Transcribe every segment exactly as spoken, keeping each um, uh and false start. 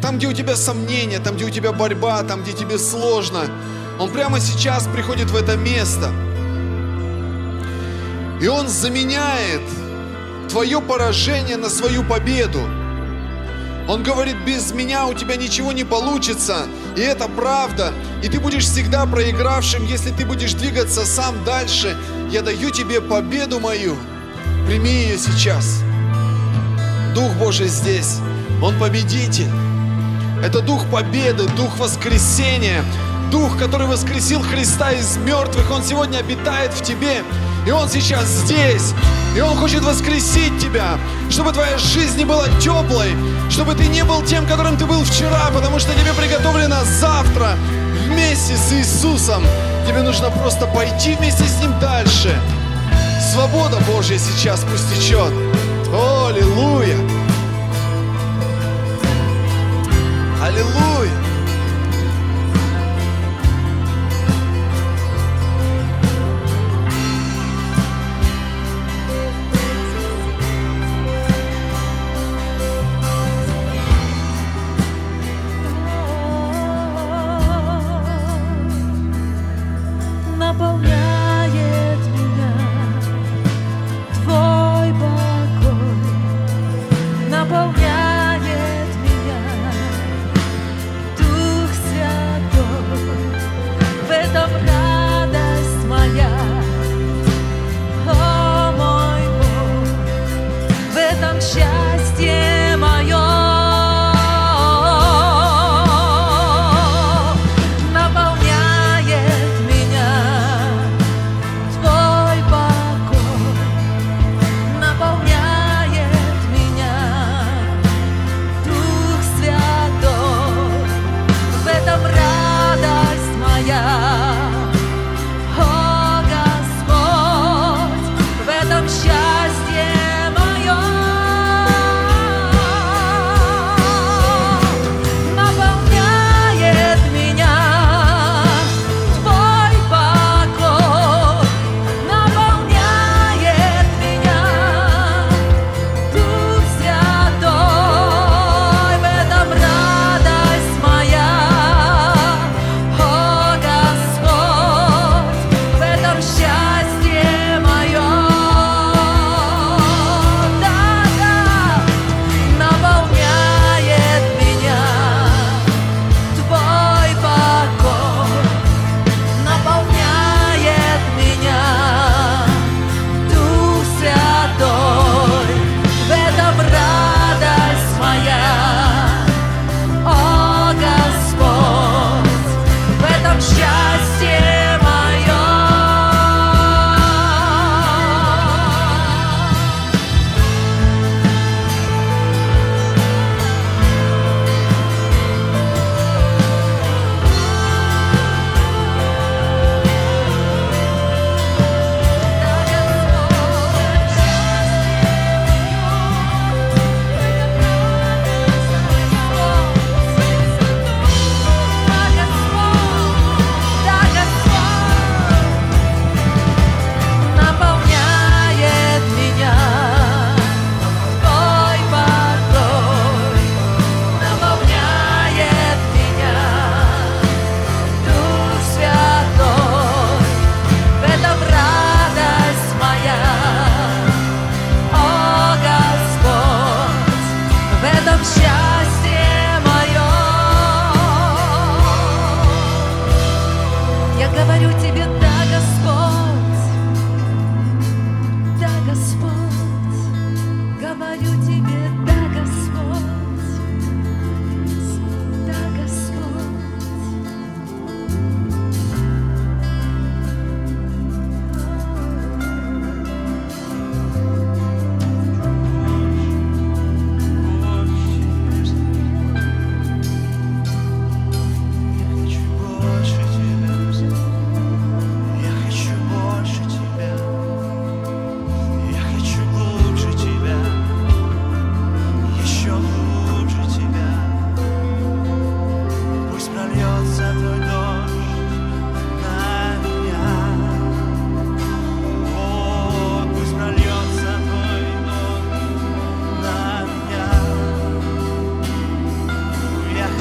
Там, где у тебя сомнения, там, где у тебя борьба, там, где тебе сложно, Он прямо сейчас приходит в это место. И Он заменяет твое поражение на свою победу. Он говорит, без меня у тебя ничего не получится, и это правда, и ты будешь всегда проигравшим, если ты будешь двигаться сам дальше. Я даю тебе победу мою, прими ее сейчас. Дух Божий здесь, Он победитель. Это Дух победы, Дух воскресения, Дух, который воскресил Христа из мертвых, Он сегодня обитает в тебе. И Он сейчас здесь, и Он хочет воскресить тебя, чтобы твоя жизнь не была теплой, чтобы ты не был тем, которым ты был вчера, потому что тебе приготовлено завтра вместе с Иисусом. Тебе нужно просто пойти вместе с Ним дальше. Свобода Божья сейчас пусть течет. Аллилуйя! Аллилуйя! Наполняет меня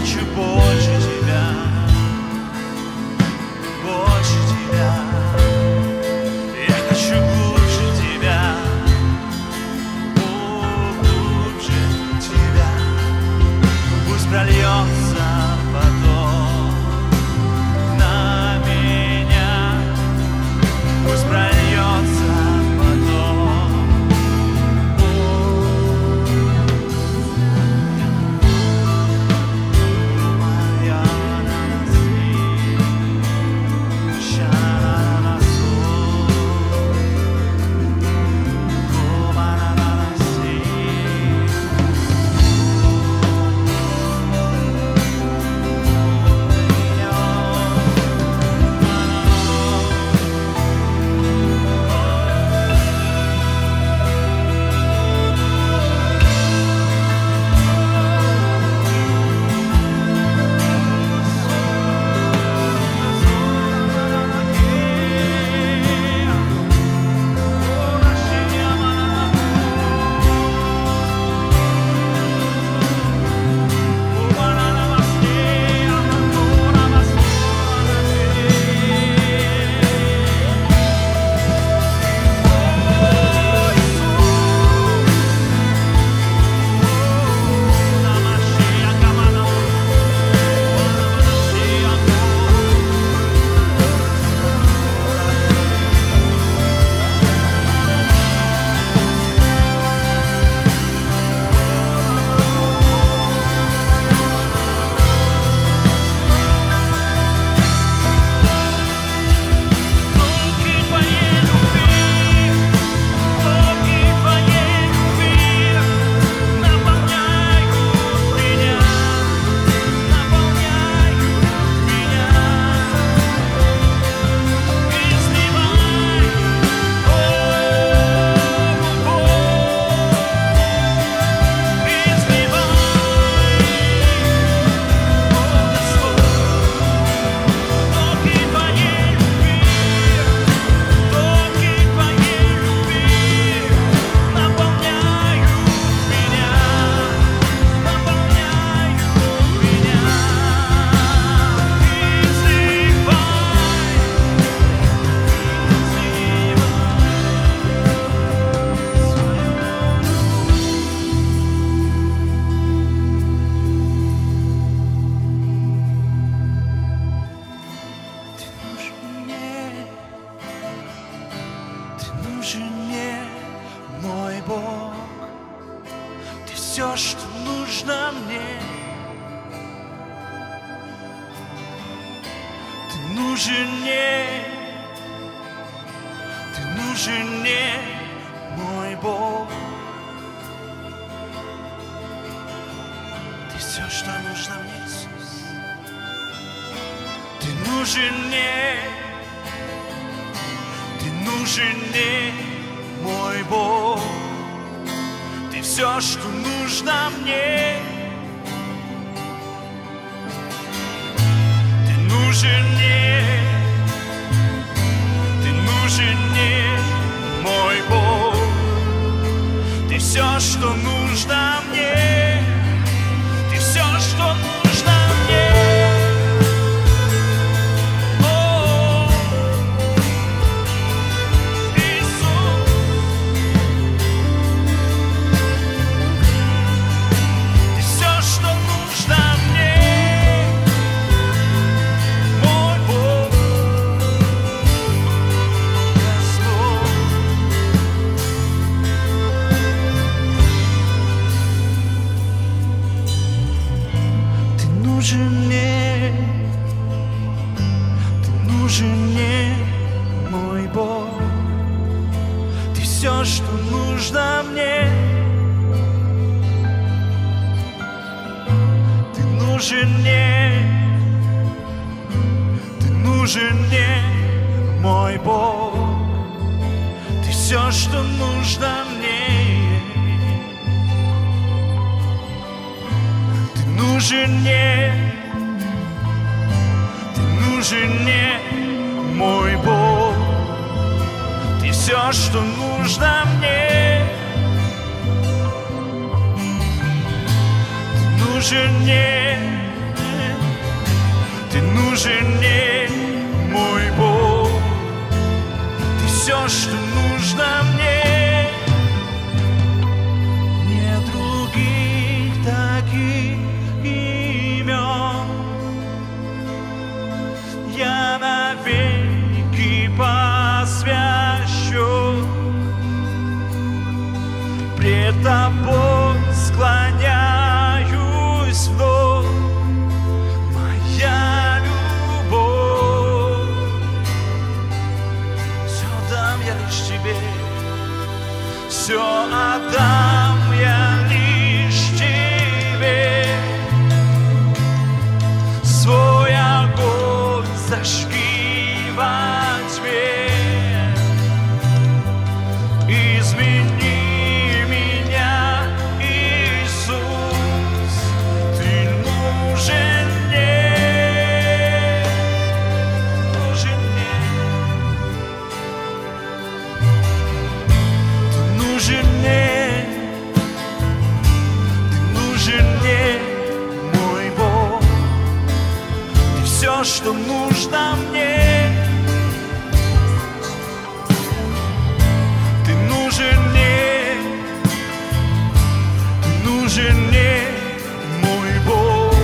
хочу больше тебя, больше тебя. Я хочу глубже тебя, глубже тебя. Пусть прольется поток на меня, пусть прольется Ты нужен мне, жене, мой Бог. Ты все, что нужно мне. Нет других таких имен. Я навеки посвящу пред тобой, склоняюсь вновь. Моя любовь, все дам я лишь тебе, все отдам я лишь тебе. Свой огонь зажги во тьме, измени. Что нужно мне, ты нужен мне, ты нужен мне, мой Бог.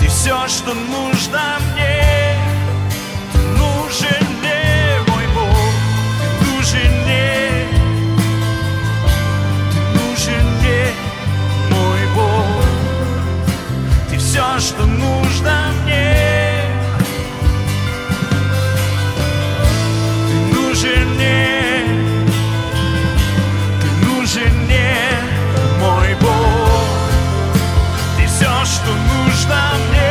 Ты все, что нужно мне, ты нужен мне, мой Бог. Ты нужен мне, ты нужен мне, мой Бог. Ты все, что нужно мне. Что нужно мне.